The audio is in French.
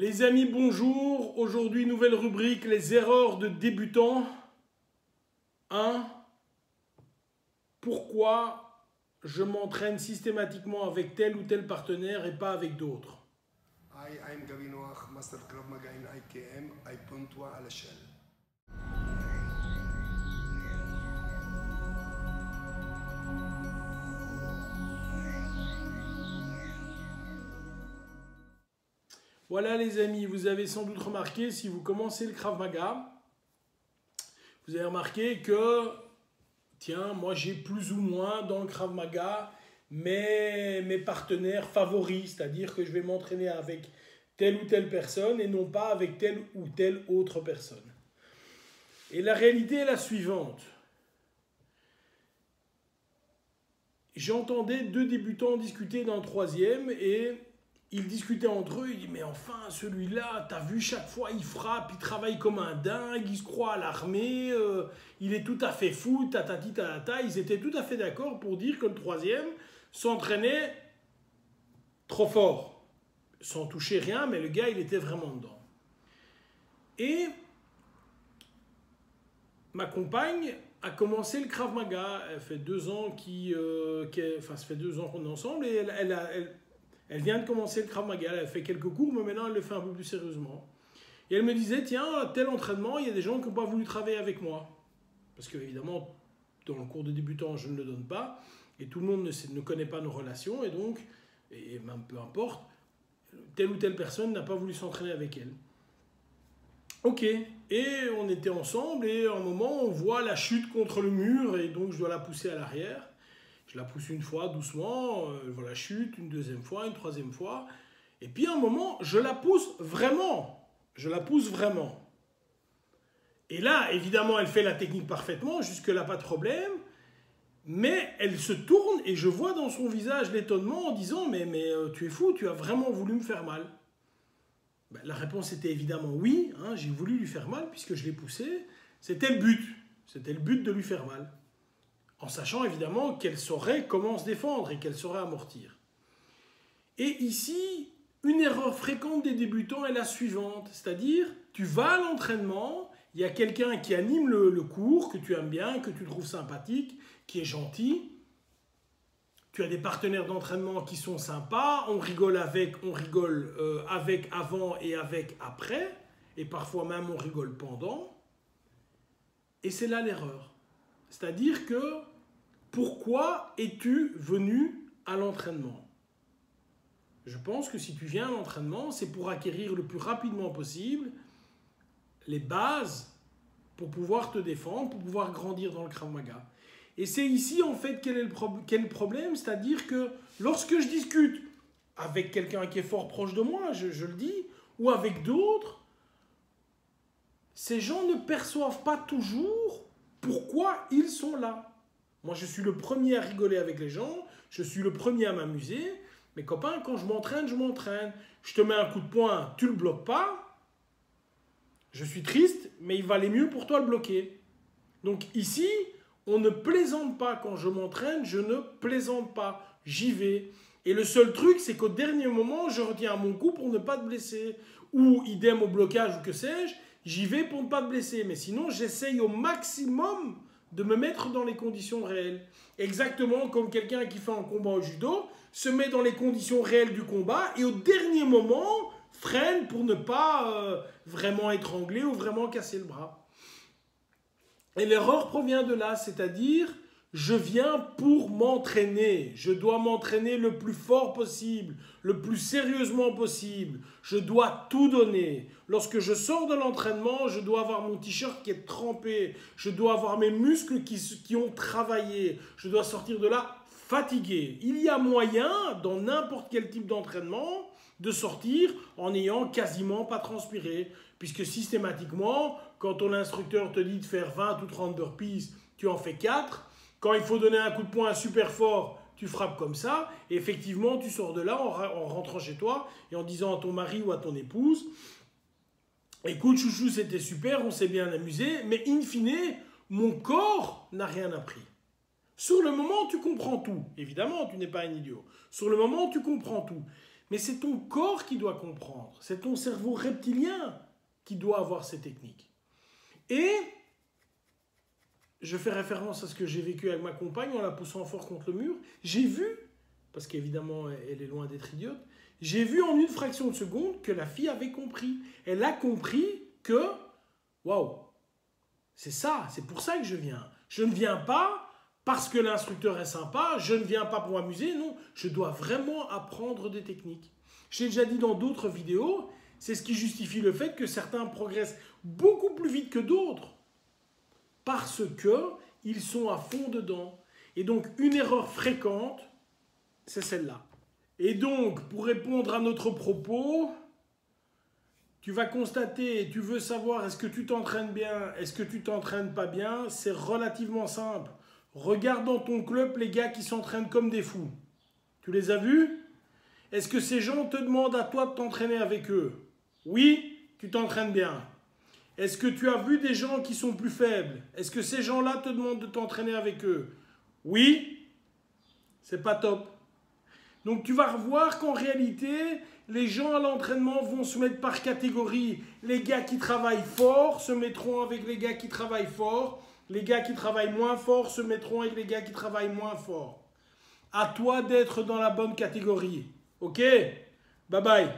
Les amis, bonjour. Aujourd'hui, nouvelle rubrique, les erreurs de débutants. 1. Pourquoi je m'entraîne systématiquement avec tel ou tel partenaire et pas avec d'autres? Hi, I'm Gabi Noach, Master Club Magaïn IKM. I pointe-toi à l'échelle. Voilà les amis, vous avez sans doute remarqué, si vous commencez le Krav Maga, vous avez remarqué que, tiens, moi j'ai plus ou moins dans le Krav Maga mes partenaires favoris, c'est-à-dire que je vais m'entraîner avec telle ou telle personne et non pas avec telle ou telle autre personne. Et la réalité est la suivante. J'entendais deux débutants discuter d'un troisième et... ils discutaient entre eux, ils disaient « Mais enfin, celui-là, t'as vu, chaque fois, il frappe, il travaille comme un dingue, il se croit à l'armée, il est tout à fait fou, tatati tatata. » Ils étaient tout à fait d'accord pour dire que le troisième s'entraînait trop fort, sans toucher rien, mais le gars, il était vraiment dedans. Et ma compagne a commencé le Krav Maga. Elle fait 2 ans ça fait 2 ans qu'on est ensemble et elle vient de commencer le Krav Maga, elle a fait quelques cours, mais maintenant elle le fait un peu plus sérieusement. Et elle me disait, tiens, tel entraînement, il y a des gens qui n'ont pas voulu travailler avec moi. Parce que, évidemment, dans le cours de débutant, je ne le donne pas, et tout le monde ne connaît pas nos relations, et donc, et même peu importe, telle ou telle personne n'a pas voulu s'entraîner avec elle. Ok, et on était ensemble, et à un moment, on voit la chute contre le mur, et donc je dois la pousser à l'arrière. Je la pousse une fois, doucement, voilà, chute, une deuxième fois, une troisième fois. Et puis à un moment, je la pousse vraiment. Je la pousse vraiment. Et là, évidemment, elle fait la technique parfaitement, jusque-là, pas de problème. Mais elle se tourne et je vois dans son visage l'étonnement en disant « Mais tu es fou, tu as vraiment voulu me faire mal ?» Ben, la réponse était évidemment oui, hein, j'ai voulu lui faire mal puisque je l'ai poussée. C'était le but. C'était le but de lui faire mal. En sachant évidemment qu'elle saurait comment se défendre et qu'elle saurait amortir. Et ici, une erreur fréquente des débutants est la suivante, c'est-à-dire, tu vas à l'entraînement, il y a quelqu'un qui anime le cours, que tu aimes bien, que tu trouves sympathique, qui est gentil, tu as des partenaires d'entraînement qui sont sympas, on rigole avec avant et avec après, et parfois même on rigole pendant, et c'est là l'erreur. C'est-à-dire que, pourquoi es-tu venu à l'entraînement? Je pense que si tu viens à l'entraînement, c'est pour acquérir le plus rapidement possible les bases pour pouvoir te défendre, pour pouvoir grandir dans le Krav Maga. Et c'est ici, en fait, quel est le problème? C'est-à-dire que, lorsque je discute avec quelqu'un qui est fort proche de moi, je le dis, ou avec d'autres, ces gens ne perçoivent pas toujours... pourquoi ils sont là? Moi, je suis le premier à rigoler avec les gens, je suis le premier à m'amuser. Mes copains, quand je m'entraîne, je m'entraîne. Je te mets un coup de poing, tu ne le bloques pas. Je suis triste, mais il valait mieux pour toi le bloquer. Donc ici, on ne plaisante pas. Quand je m'entraîne, je ne plaisante pas. J'y vais. Et le seul truc, c'est qu'au dernier moment, je retiens à mon coup pour ne pas te blesser. Ou idem au blocage ou que sais-je. J'y vais pour ne pas te blesser, mais sinon j'essaye au maximum de me mettre dans les conditions réelles. Exactement comme quelqu'un qui fait un combat au judo, se met dans les conditions réelles du combat et au dernier moment freine pour ne pas vraiment étrangler ou vraiment casser le bras. Et l'erreur provient de là, c'est-à-dire je viens pour m'entraîner, je dois m'entraîner le plus fort possible, le plus sérieusement possible, je dois tout donner. Lorsque je sors de l'entraînement, je dois avoir mon t-shirt qui est trempé, je dois avoir mes muscles qui ont travaillé, je dois sortir de là fatigué. Il y a moyen, dans n'importe quel type d'entraînement, de sortir en n'ayant quasiment pas transpiré, puisque systématiquement, quand ton instructeur te dit de faire 20 ou 30 burpees, tu en fais 4, quand il faut donner un coup de poing super fort, tu frappes comme ça. Et effectivement, tu sors de là en rentrant chez toi et en disant à ton mari ou à ton épouse, écoute, chouchou, c'était super, on s'est bien amusé, mais in fine, mon corps n'a rien appris. Sur le moment, tu comprends tout. Évidemment, tu n'es pas un idiot. Sur le moment, tu comprends tout. Mais c'est ton corps qui doit comprendre, c'est ton cerveau reptilien qui doit avoir ces techniques. Et je fais référence à ce que j'ai vécu avec ma compagne en la poussant fort contre le mur. J'ai vu, parce qu'évidemment elle est loin d'être idiote, j'ai vu en une fraction de seconde que la fille avait compris. Elle a compris que, waouh, c'est ça, c'est pour ça que je viens. Je ne viens pas parce que l'instructeur est sympa, je ne viens pas pour m'amuser, non, je dois vraiment apprendre des techniques. J'ai déjà dit dans d'autres vidéos, c'est ce qui justifie le fait que certains progressent beaucoup plus vite que d'autres, parce qu'ils sont à fond dedans. Et donc, une erreur fréquente, c'est celle-là. Et donc, pour répondre à notre propos, tu vas constater, tu veux savoir est-ce que tu t'entraînes bien, est-ce que tu t'entraînes pas bien, c'est relativement simple. Regarde dans ton club les gars qui s'entraînent comme des fous. Tu les as vus? Est-ce que ces gens te demandent à toi de t'entraîner avec eux? Oui, tu t'entraînes bien. Est-ce que tu as vu des gens qui sont plus faibles? Est-ce que ces gens-là te demandent de t'entraîner avec eux? Oui, c'est pas top. Donc tu vas revoir qu'en réalité, les gens à l'entraînement vont se mettre par catégorie. Les gars qui travaillent fort se mettront avec les gars qui travaillent fort. Les gars qui travaillent moins fort se mettront avec les gars qui travaillent moins fort. À toi d'être dans la bonne catégorie. Ok? Bye bye.